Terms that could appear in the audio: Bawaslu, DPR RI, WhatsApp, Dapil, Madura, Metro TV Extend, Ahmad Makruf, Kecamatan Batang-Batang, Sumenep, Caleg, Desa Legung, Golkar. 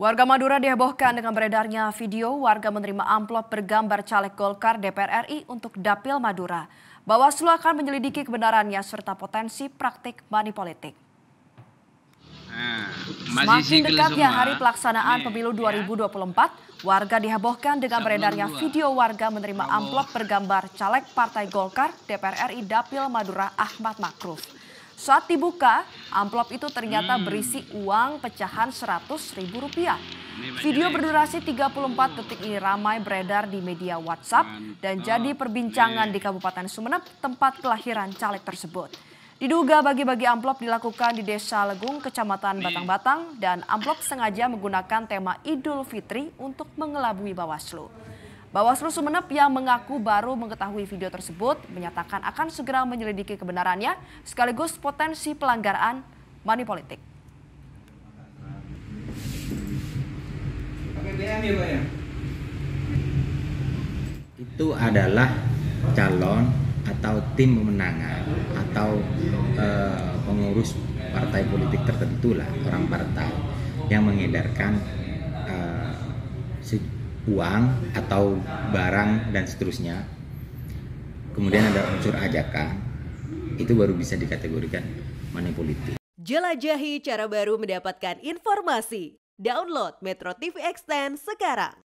Warga Madura dihebohkan dengan beredarnya video warga menerima amplop bergambar caleg Golkar DPR RI untuk dapil Madura. Bawaslu akan menyelidiki kebenarannya serta potensi praktik money politik. Semakin dekatnya hari pelaksanaan pemilu 2024, warga dihebohkan dengan beredarnya video warga menerima amplop bergambar caleg Partai Golkar DPR RI dapil Madura Ahmad Makruf. Saat dibuka, amplop itu ternyata berisi uang pecahan Rp100.000. Video berdurasi 34 detik ini ramai beredar di media WhatsApp dan jadi perbincangan di Kabupaten Sumenep, tempat kelahiran caleg tersebut. Diduga bagi-bagi amplop dilakukan di Desa Legung, Kecamatan Batang-Batang, dan amplop sengaja menggunakan tema Idul Fitri untuk mengelabui Bawaslu. Bawaslu Sumenep yang mengaku baru mengetahui video tersebut menyatakan akan segera menyelidiki kebenarannya sekaligus potensi pelanggaran money politik. Itu adalah calon atau tim pemenangan atau pengurus partai politik tertentu lah, orang partai yang mengedarkan uang atau barang dan seterusnya, kemudian ada unsur ajakan, itu baru bisa dikategorikan money politik. Jelajahi cara baru mendapatkan informasi. Download Metro TV Extend sekarang.